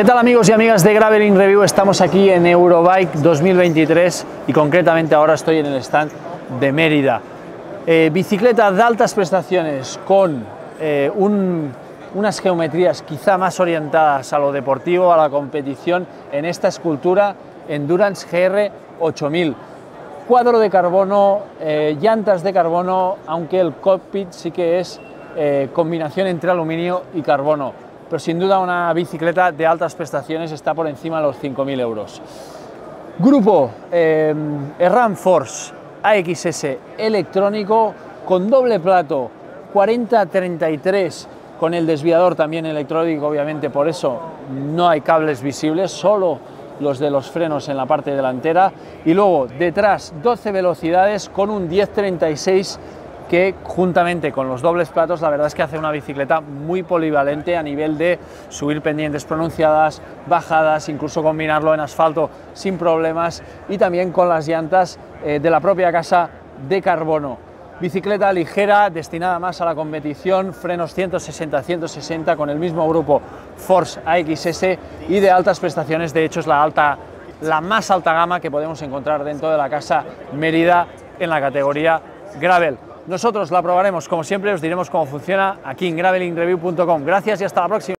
¿Qué tal, amigos y amigas de Graveling Review? Estamos aquí en Eurobike 2023 y concretamente ahora estoy en el stand de Mérida. Bicicleta de altas prestaciones con unas geometrías quizá más orientadas a lo deportivo, a la competición, en esta escultura Endurance GR 8000. Cuadro de carbono, llantas de carbono, aunque el cockpit sí que es combinación entre aluminio y carbono, pero sin duda una bicicleta de altas prestaciones, está por encima de los 5.000 euros. Grupo Sram Force AXS electrónico con doble plato 40-33, con el desviador también electrónico, obviamente, por eso no hay cables visibles, solo los de los frenos en la parte delantera, y luego detrás 12 velocidades con un 1036 que, juntamente con los dobles platos, la verdad es que hace una bicicleta muy polivalente a nivel de subir pendientes pronunciadas, bajadas, incluso combinarlo en asfalto sin problemas, y también con las llantas de la propia casa de carbono. Bicicleta ligera, destinada más a la competición, frenos 160-160 con el mismo grupo Force AXS y de altas prestaciones. De hecho, es la más alta gama que podemos encontrar dentro de la casa Merida en la categoría Gravel. Nosotros la probaremos, como siempre, os diremos cómo funciona aquí en GravelingReview.com. Gracias y hasta la próxima.